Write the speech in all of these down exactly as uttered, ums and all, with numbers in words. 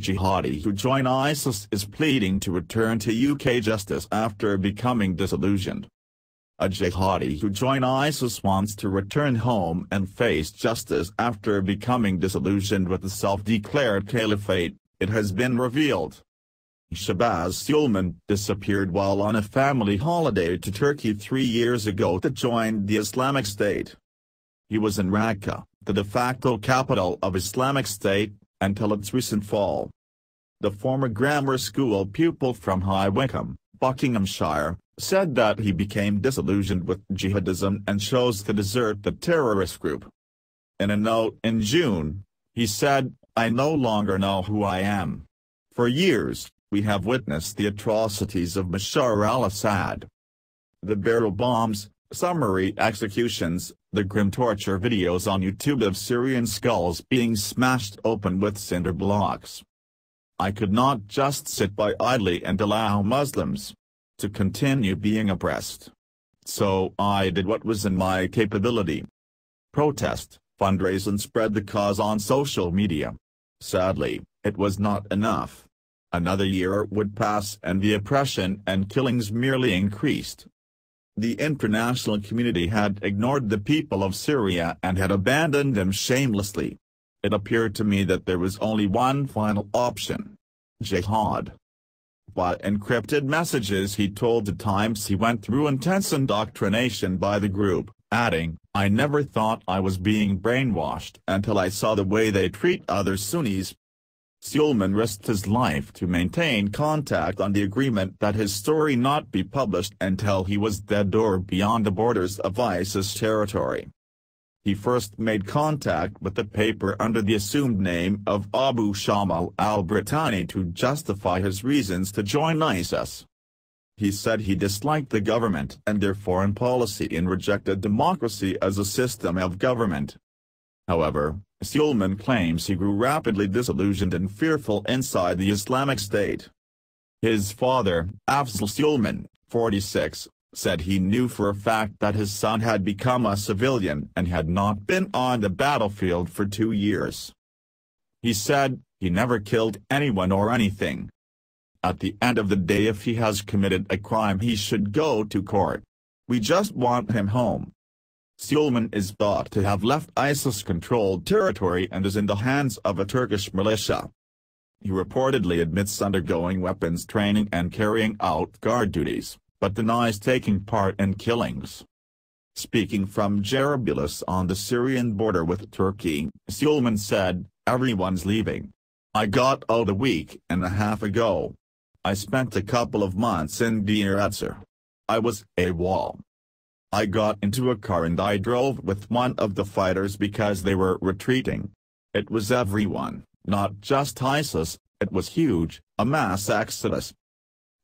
jihadi who join ISIS is pleading to return to U K justice after becoming disillusioned. A jihadi who joined ISIS wants to return home and face justice after becoming disillusioned with the self-declared caliphate, it has been revealed. Shabazz Suleman disappeared while on a family holiday to Turkey three years ago to join the Islamic State. He was in Raqqa, the de facto capital of Islamic State, until its recent fall. The former grammar school pupil from High Wycombe, Buckinghamshire, said that he became disillusioned with jihadism and chose to desert the terrorist group. In a note in June, he said, "I no longer know who I am. For years, we have witnessed the atrocities of Bashar al-Assad. The barrel bombs, summary executions, the grim torture videos on YouTube of Syrian skulls being smashed open with cinder blocks. I could not just sit by idly and allow Muslims to continue being oppressed. So I did what was in my capability. Protest, fundraise and spread the cause on social media. Sadly, it was not enough. Another year would pass and the oppression and killings merely increased. The international community had ignored the people of Syria and had abandoned them shamelessly. It appeared to me that there was only one final option. Jihad." By encrypted messages he told the Times he went through intense indoctrination by the group, adding, "I never thought I was being brainwashed until I saw the way they treat other Sunnis." Suleman risked his life to maintain contact on the agreement that his story not be published until he was dead or beyond the borders of ISIS territory. He first made contact with the paper under the assumed name of Abu Shamal al-Britani to justify his reasons to join ISIS. He said he disliked the government and their foreign policy and rejected democracy as a system of government. However, Suleman claims he grew rapidly disillusioned and fearful inside the Islamic State. His father, Afzal Suleman, forty-six, said he knew for a fact that his son had become a civilian and had not been on the battlefield for two years. He said, "He never killed anyone or anything. At the end of the day, if he has committed a crime he should go to court. We just want him home." Suleman is thought to have left ISIS-controlled territory and is in the hands of a Turkish militia. He reportedly admits undergoing weapons training and carrying out guard duties, but denies taking part in killings. Speaking from Jarablus on the Syrian border with Turkey, Suleman said, "Everyone's leaving. I got out a week and a half ago. I spent a couple of months in Deir ez-Zor. I was AWOL. I got into a car and I drove with one of the fighters because they were retreating. It was everyone, not just ISIS, it was huge, a mass exodus.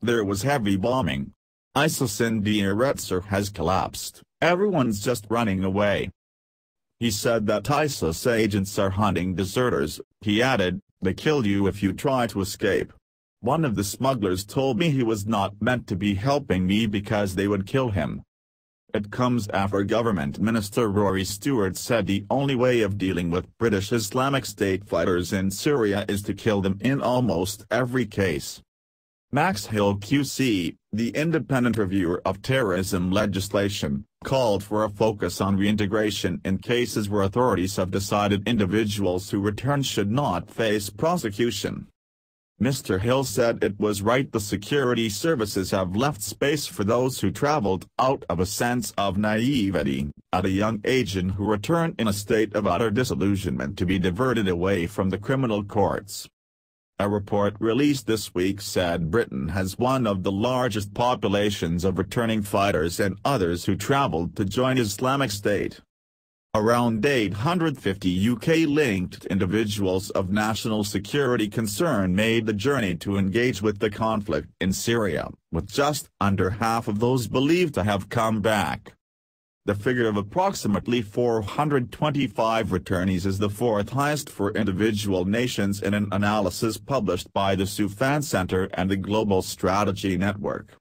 There was heavy bombing. ISIS in Deir ez-Zor has collapsed, everyone's just running away." He said that ISIS agents are hunting deserters. He added, "They kill you if you try to escape. One of the smugglers told me he was not meant to be helping me because they would kill him." It comes after Government Minister Rory Stewart said the only way of dealing with British Islamic State fighters in Syria is to kill them in almost every case. Max Hill Q C, the independent reviewer of terrorism legislation, called for a focus on reintegration in cases where authorities have decided individuals who return should not face prosecution. Mister Hill said it was right the security services have left space for those who traveled out of a sense of naivety, at a young age and who return in a state of utter disillusionment to be diverted away from the criminal courts. A report released this week said Britain has one of the largest populations of returning fighters and others who traveled to join Islamic State. Around eight hundred fifty U K-linked individuals of national security concern made the journey to engage with the conflict in Syria, with just under half of those believed to have come back. The figure of approximately four hundred twenty-five returnees is the fourth highest for individual nations in an analysis published by the Soufan Center and the Global Strategy Network.